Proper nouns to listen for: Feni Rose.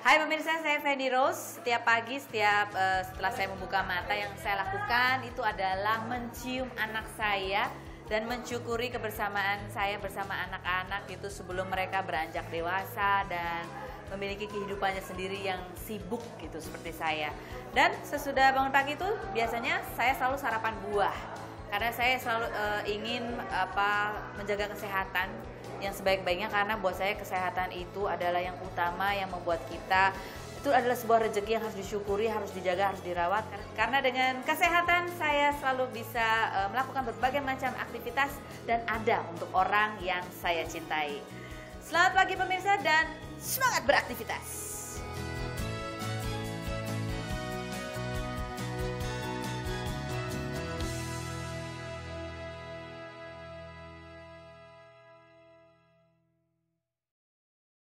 Hai pemirsa, saya Feni Rose. Setiap pagi, setelah saya membuka mata, yang saya lakukan itu adalah mencium anak saya dan mensyukuri kebersamaan saya bersama anak-anak itu sebelum mereka beranjak dewasa dan memiliki kehidupannya sendiri yang sibuk gitu seperti saya. Dan sesudah bangun pagi itu biasanya saya selalu sarapan buah karena saya selalu ingin menjaga kesehatan yang sebaik-baiknya, karena buat saya kesehatan itu adalah yang utama, yang membuat kita itu adalah sebuah rezeki yang harus disyukuri, harus dijaga, harus dirawat, karena dengan kesehatan saya selalu bisa melakukan berbagai macam aktivitas dan ada untuk orang yang saya cintai. Selamat pagi pemirsa dan semangat beraktivitas.